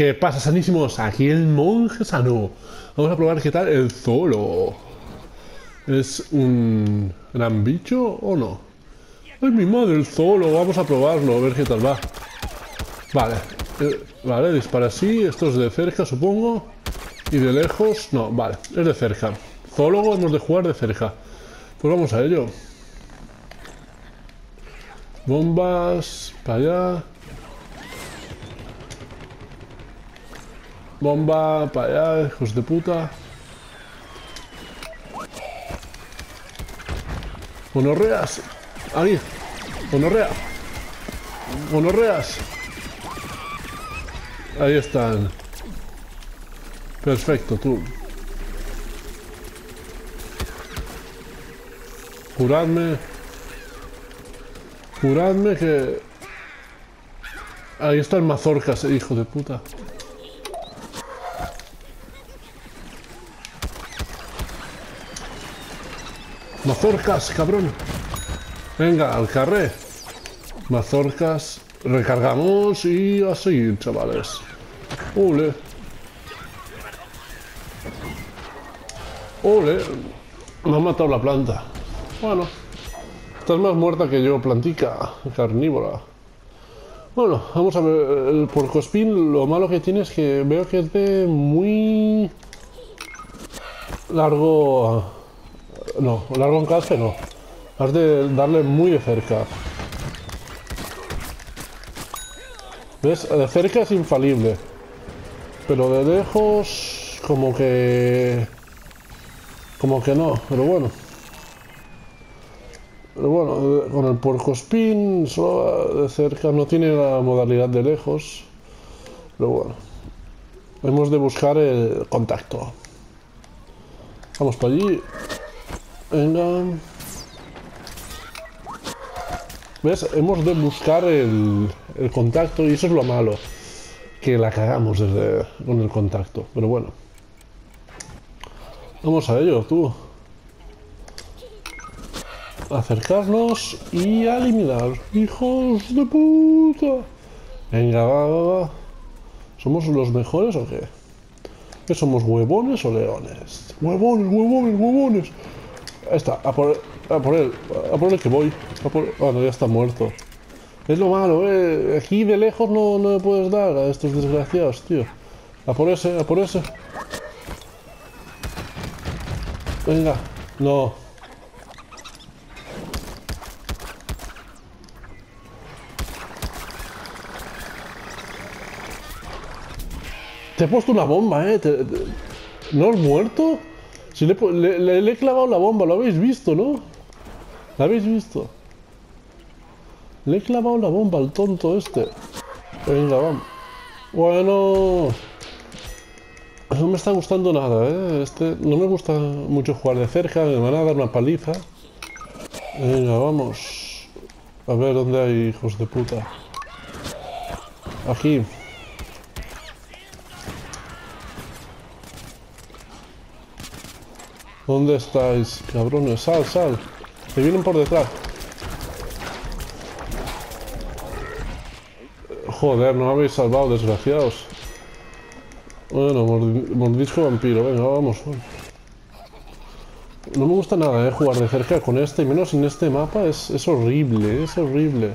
¿Qué pasa, sanísimos? Aquí el monje sano. Vamos a probar qué tal el zoolo. ¿Es un gran bicho o no? ¡Ay, mi madre, el zoolo! Vamos a probarlo, a ver qué tal va. Vale. Vale, dispara así. Esto es de cerca, supongo. Y de lejos... No, vale. Es de cerca. Zoólogo hemos de jugar de cerca. Pues vamos a ello. Bombas... Para allá... Bomba, para allá, hijos de puta. Gonorreas. Ahí. Gonorrea. Gonorreas. Ahí están. Perfecto, tú. Curadme. Curadme que... Ahí están mazorcas, hijo de puta. Mazorcas, cabrón. Venga, al carré. Mazorcas. Recargamos y así, chavales. Ole. Ole. Me ha matado la planta. Bueno. Estás más muerta que yo, plantica. Carnívora. Bueno, vamos a ver. El puercoespín, lo malo que tiene es que veo que es de muy... largo... No, largo alcance no. Has de darle muy de cerca. ¿Ves? De cerca es infalible. Pero de lejos... como que... como que no, pero bueno. Pero bueno, con el puercoespín... solo de cerca no tiene la modalidad de lejos. Pero bueno. Hemos de buscar el contacto. Vamos para allí. Venga. ¿Ves? Hemos de buscar el contacto y eso es lo malo. Que la cagamos desde, con el contacto. Pero bueno. Vamos a ello, tú. Acercarnos y eliminar. ¡Hijos de puta! Venga, va, va, va. ¿Somos los mejores o qué? ¿Qué somos, huevones o leones? ¡Huevones, huevones, huevones! Ahí está, a por él que voy. Bueno, ya está muerto. Es lo malo, aquí de lejos no me puedes dar a estos desgraciados, tío. A por ese, a por ese. Venga, no. Te he puesto una bomba, ¿No has muerto? Si le he clavado la bomba, lo habéis visto, ¿no? ¿Lo habéis visto? Le he clavado la bomba al tonto este. Venga, vamos. Bueno... no me está gustando nada, ¿eh? No me gusta mucho jugar de cerca, me van a dar una paliza. Venga, vamos. A ver dónde hay hijos de puta. Aquí. ¿Dónde estáis, cabrones? Sal, sal. Que vienen por detrás. Joder, no me habéis salvado, desgraciados. Bueno, mordisco vampiro. Venga, vamos. No me gusta nada, jugar de cerca con este. Y menos en este mapa. Es horrible, es horrible.